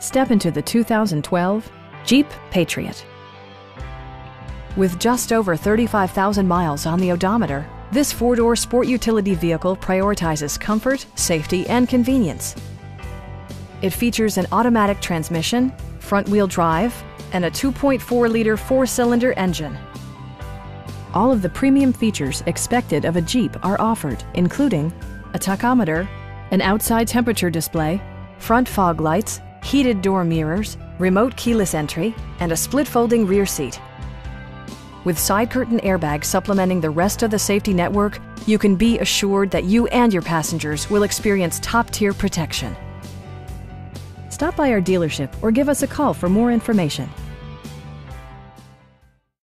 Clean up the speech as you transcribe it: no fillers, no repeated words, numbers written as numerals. Step into the 2012 Jeep Patriot. With just over 35,000 miles on the odometer, this four-door sport utility vehicle prioritizes comfort, safety, and convenience. It features an automatic transmission, front-wheel drive, and a 2.4-liter four-cylinder engine. All of the premium features expected of a Jeep are offered, including a tachometer, an outside temperature display, front fog lights, heated door mirrors, remote keyless entry, and a split-folding rear seat. With side curtain airbags supplementing the rest of the safety network, you can be assured that you and your passengers will experience top-tier protection. Stop by our dealership or give us a call for more information.